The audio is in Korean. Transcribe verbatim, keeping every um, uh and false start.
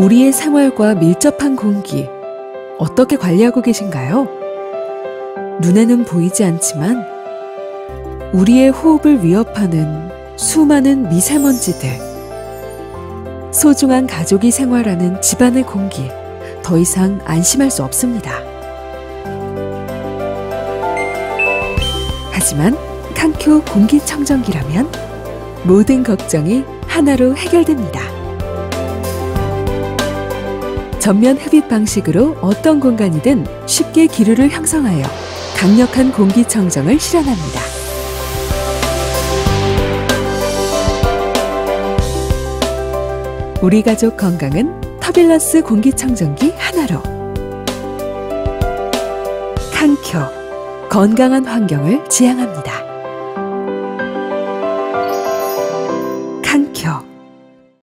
우리의 생활과 밀접한 공기, 어떻게 관리하고 계신가요? 눈에는 보이지 않지만 우리의 호흡을 위협하는 수많은 미세먼지들, 소중한 가족이 생활하는 집안의 공기, 더 이상 안심할 수 없습니다. 하지만 칸큐 공기청정기라면 모든 걱정이 하나로 해결됩니다. 전면 흡입 방식으로 어떤 공간이든 쉽게 기류를 형성하여 강력한 공기청정을 실현합니다. 우리 가족 건강은 터뷸런스 공기청정기 하나로. 칸큐, 건강한 환경을 지향합니다.